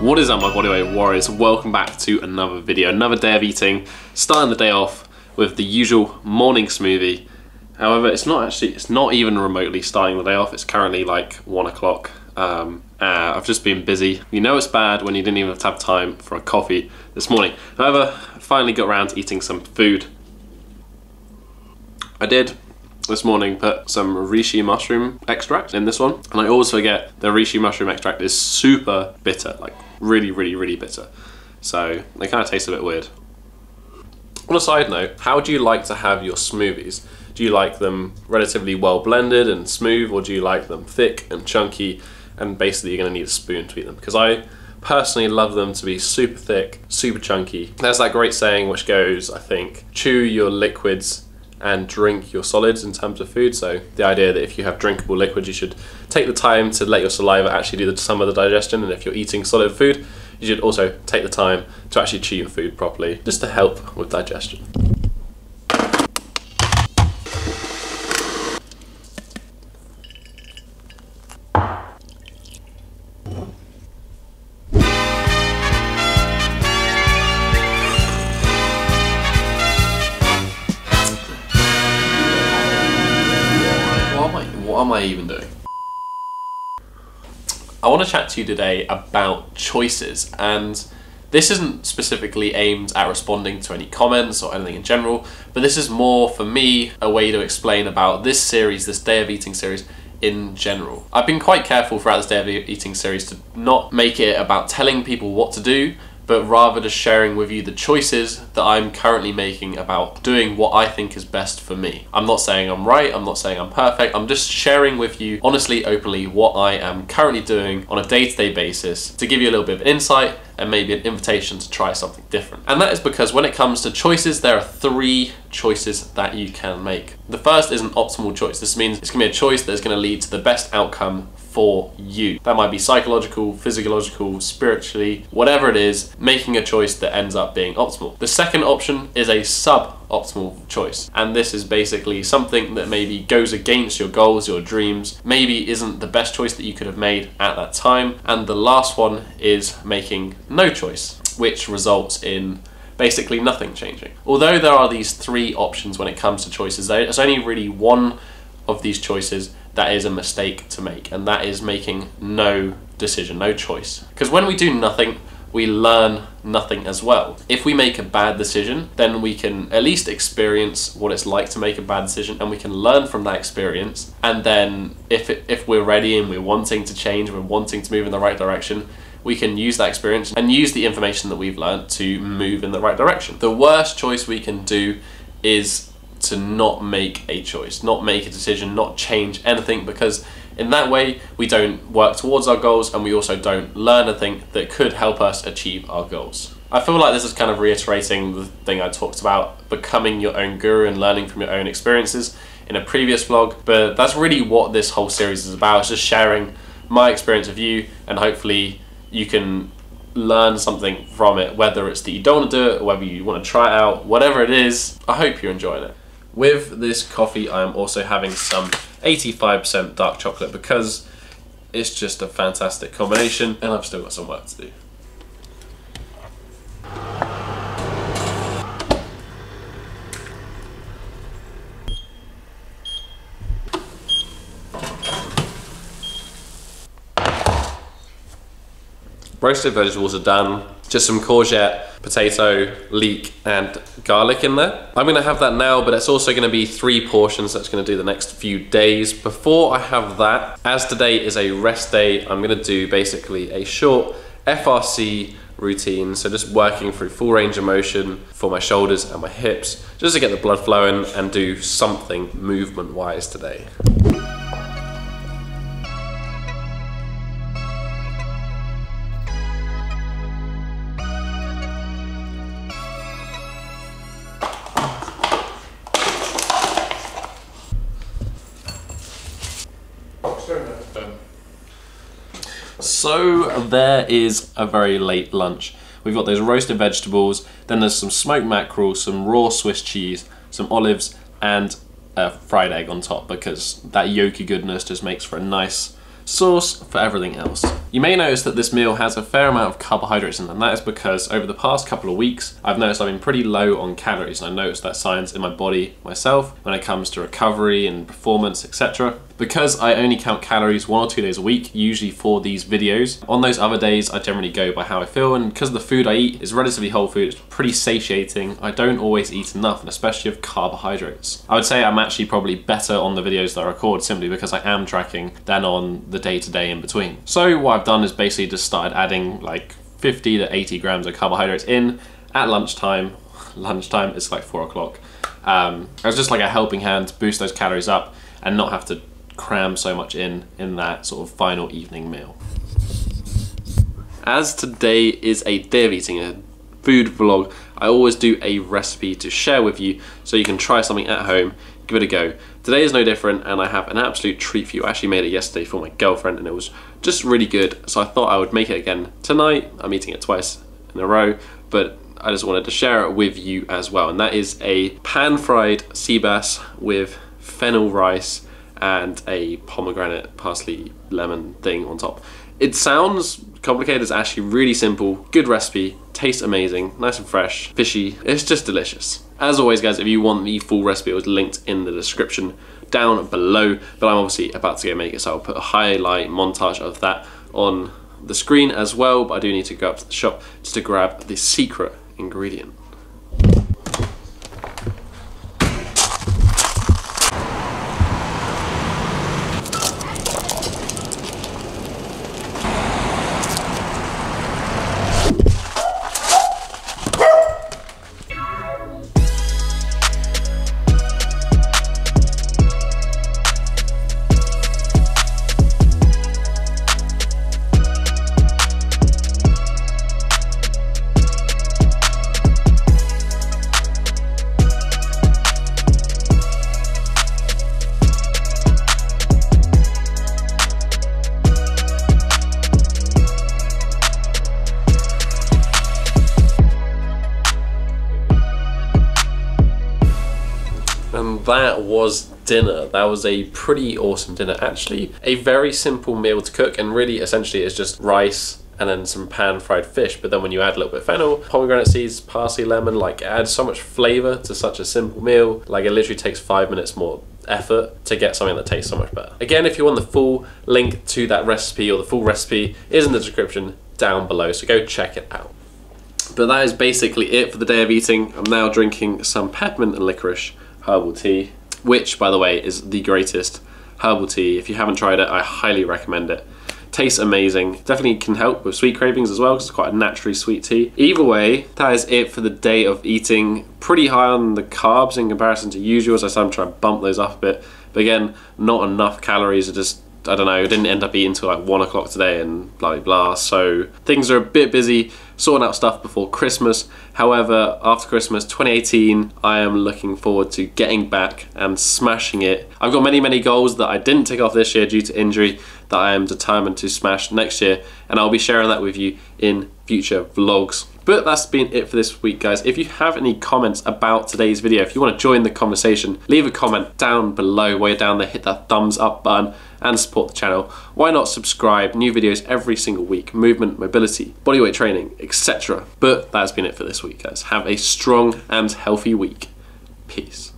What is up my bodyweight warriors, welcome back to another video, another day of eating, starting the day off with the usual morning smoothie. However, it's not even remotely starting the day off. It's currently like 1 o'clock. I've just been busy. You know it's bad when you didn't even have time for a coffee this morning. However, I finally got around to eating some food. I did this morning put some reishi mushroom extract in this one, and I always forget the reishi mushroom extract is super bitter, like really bitter, so they kind of taste a bit weird. On a side note, how do you like to have your smoothies? Do you like them relatively well blended and smooth, or do you like them thick and chunky and basically you're going to need a spoon to eat them? Because I personally love them to be super thick, super chunky. There's that great saying which goes, I think, chew your liquids and drink your solids in terms of food. So the idea that if you have drinkable liquids, you should take the time to let your saliva actually do some of the digestion, and if you're eating solid food, you should also take the time to actually chew your food properly, just to help with digestion. What am I even doing? I want to chat to you today about choices, and this isn't specifically aimed at responding to any comments or anything in general, but this is more for me a way to explain about this series, this Day of Eating series in general. I've been quite careful throughout this Day of Eating series to not make it about telling people what to do, but rather just sharing with you the choices that I'm currently making about doing what I think is best for me. I'm not saying I'm right, I'm not saying I'm perfect, I'm just sharing with you, honestly, openly, what I am currently doing on a day-to-day basis to give you a little bit of insight and maybe an invitation to try something different. And that is because when it comes to choices, there are three choices that you can make. The first is an optimal choice. This means it's gonna be a choice that's gonna lead to the best outcome for you. That might be psychological, physiological, spiritually, whatever it is, making a choice that ends up being optimal. The second option is a sub-optimal choice, and this is basically something that maybe goes against your goals, your dreams, maybe isn't the best choice that you could have made at that time. And the last one is making no choice, which results in basically nothing changing. Although there are these three options when it comes to choices, there's only really one of these choices that is a mistake to make, and that is making no decision, no choice. Because when we do nothing, we learn nothing as well. If we make a bad decision, then we can at least experience what it's like to make a bad decision, and we can learn from that experience. And then if we're ready and we're wanting to change, we're wanting to move in the right direction, we can use that experience and use the information that we've learned to move in the right direction. The worst choice we can do is to not make a choice, not make a decision, not change anything, because in that way we don't work towards our goals and we also don't learn anything that could help us achieve our goals. I feel like this is kind of reiterating the thing I talked about, becoming your own guru and learning from your own experiences in a previous vlog, but that's really what this whole series is about. It's just sharing my experience with you, and hopefully you can learn something from it, whether it's that you don't want to do it or whether you want to try it out, whatever it is, I hope you're enjoying it. With this coffee, I'm also having some 85% dark chocolate because it's just a fantastic combination, and I've still got some work to do. Roasted vegetables are done. Just some courgette, potato, leek, and garlic in there. I'm gonna have that now, but it's also gonna be 3 portions. That's gonna do the next few days. Before I have that, as today is a rest day, I'm gonna do basically a short FRC routine. So just working through full range of motion for my shoulders and my hips, just to get the blood flowing and do something movement-wise today. So there is a very late lunch. We've got those roasted vegetables, then there's some smoked mackerel, some raw Swiss cheese, some olives, and a fried egg on top, because that yolky goodness just makes for a nice source for everything else. You may notice that this meal has a fair amount of carbohydrates in it, and that is because over the past couple of weeks, I've noticed I've been pretty low on calories, and I noticed that signs in my body myself when it comes to recovery and performance, etc. Because I only count calories 1 or 2 days a week, usually for these videos, on those other days I generally go by how I feel, and because the food I eat is relatively whole food, it's pretty satiating. I don't always eat enough, and especially of carbohydrates. I would say I'm actually probably better on the videos that I record simply because I am tracking than on the day-to-day in between. So what I've done is basically just started adding like 50 to 80 grams of carbohydrates in at lunchtime. Lunchtime is like 4 o'clock. It's just like a helping hand to boost those calories up and not have to cram so much in that sort of final evening meal. As today is a day of eating, a food vlog, I always do a recipe to share with you so you can try something at home, give it a go. Today is no different, and I have an absolute treat for you. I actually made it yesterday for my girlfriend and it was just really good, so I thought I would make it again tonight. I'm eating it twice in a row, but I just wanted to share it with you as well, and that is a pan-fried sea bass with fennel rice and a pomegranate, parsley, lemon thing on top. It sounds complicated, it's actually really simple, good recipe, tastes amazing, nice and fresh, fishy, it's just delicious. As always guys, if you want the full recipe, it was linked in the description down below, but I'm obviously about to go make it, so I'll put a highlight montage of that on the screen as well, but I do need to go up to the shop just to grab the secret ingredient. And that was dinner. That was a pretty awesome dinner, actually. A very simple meal to cook, and really essentially it's just rice and then some pan-fried fish, but then when you add a little bit of fennel, pomegranate seeds, parsley, lemon, like it adds so much flavor to such a simple meal. Like it literally takes 5 minutes more effort to get something that tastes so much better. Again, if you want the full link to that recipe, or the full recipe is in the description down below, so go check it out. But that is basically it for the day of eating. I'm now drinking some peppermint and licorice herbal tea, which by the way is the greatest herbal tea. If you haven't tried it, I highly recommend it. Tastes amazing. Definitely can help with sweet cravings as well, because it's quite a naturally sweet tea. Either way, that is it for the day of eating. Pretty high on the carbs in comparison to usual, so I'm trying to bump those up a bit. But again, not enough calories. I don't know, I didn't end up eating until like 1 o'clock today and blah, blah, blah. So things are a bit busy sorting out stuff before Christmas. However, after Christmas 2018, I am looking forward to getting back and smashing it. I've got many, many goals that I didn't tick off this year due to injury that I am determined to smash next year. And I'll be sharing that with you in future vlogs. But that's been it for this week, guys. If you have any comments about today's video, if you want to join the conversation, leave a comment down below. While you're down there, hit that thumbs up button and support the channel. Why not subscribe? New videos every single week. Movement, mobility, bodyweight training, etc. But that's been it for this week, guys. Have a strong and healthy week. Peace.